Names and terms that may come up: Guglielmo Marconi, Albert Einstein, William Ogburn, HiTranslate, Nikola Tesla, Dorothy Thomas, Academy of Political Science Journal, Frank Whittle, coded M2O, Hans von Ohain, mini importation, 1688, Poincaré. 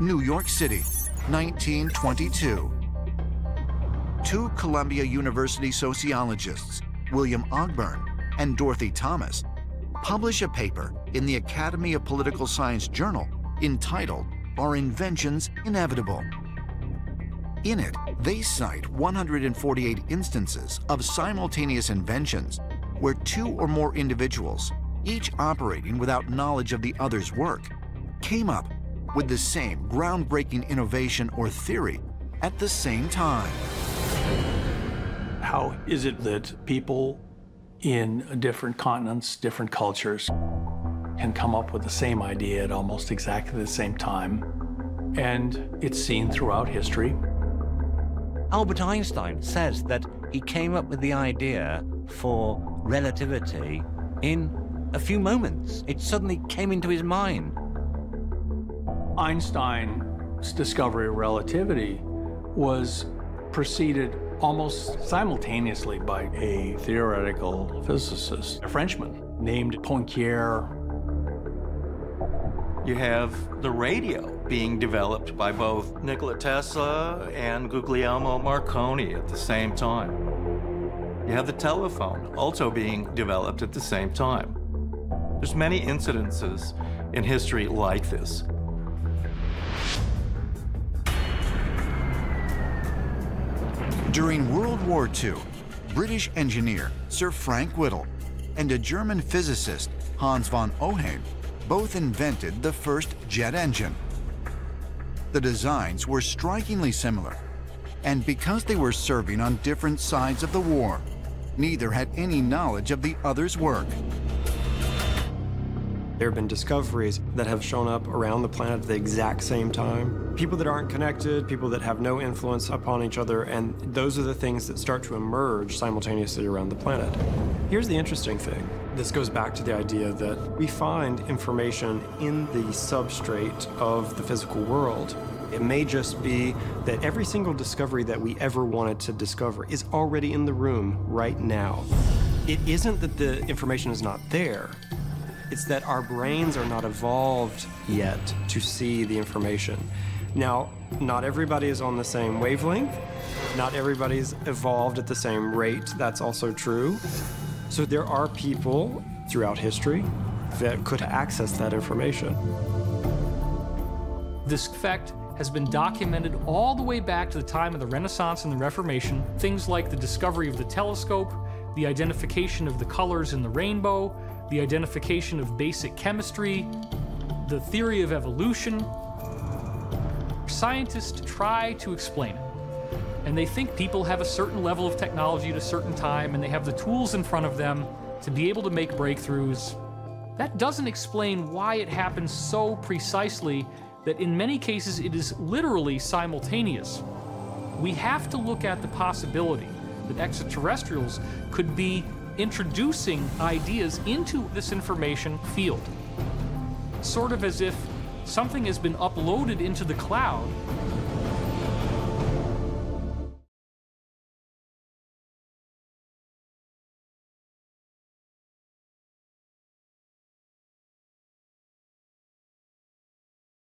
New York City, 1922. Two Columbia University sociologists, William Ogburn and Dorothy Thomas, publish a paper in the Academy of Political Science Journal entitled "Are Inventions Inevitable?" In it, they cite 148 instances of simultaneous inventions where two or more individuals, each operating without knowledge of the other's work, came up with the same groundbreaking innovation or theory at the same time. How is it that people in different continents, different cultures, can come up with the same idea at almost exactly the same time? And it's seen throughout history. Albert Einstein says that he came up with the idea for relativity in a few moments. It suddenly came into his mind. Einstein's discovery of relativity was preceded almost simultaneously by a theoretical physicist, a Frenchman named Poincaré. You have the radio being developed by both Nikola Tesla and Guglielmo Marconi at the same time. You have the telephone also being developed at the same time. There's many incidences in history like this. During World War II, British engineer Sir Frank Whittle and a German physicist, Hans von Ohain, both invented the first jet engine. The designs were strikingly similar, and because they were serving on different sides of the war, neither had any knowledge of the other's work. There have been discoveries that have shown up around the planet at the exact same time. People that aren't connected, people that have no influence upon each other, and those are the things that start to emerge simultaneously around the planet. Here's the interesting thing. This goes back to the idea that we find information in the substrate of the physical world. It may just be that every single discovery that we ever wanted to discover is already in the room right now. It isn't that the information is not there. It's that our brains are not evolved yet to see the information. Now, not everybody is on the same wavelength. Not everybody's evolved at the same rate. That's also true. So there are people throughout history that could access that information. This fact has been documented all the way back to the time of the Renaissance and the Reformation. Things like the discovery of the telescope, the identification of the colors in the rainbow, the identification of basic chemistry, the theory of evolution. Scientists try to explain it, and they think people have a certain level of technology at a certain time, and they have the tools in front of them to be able to make breakthroughs. That doesn't explain why it happens so precisely that in many cases it is literally simultaneous. We have to look at the possibility that extraterrestrials could be introducing ideas into this information field. Sort of as if something has been uploaded into the cloud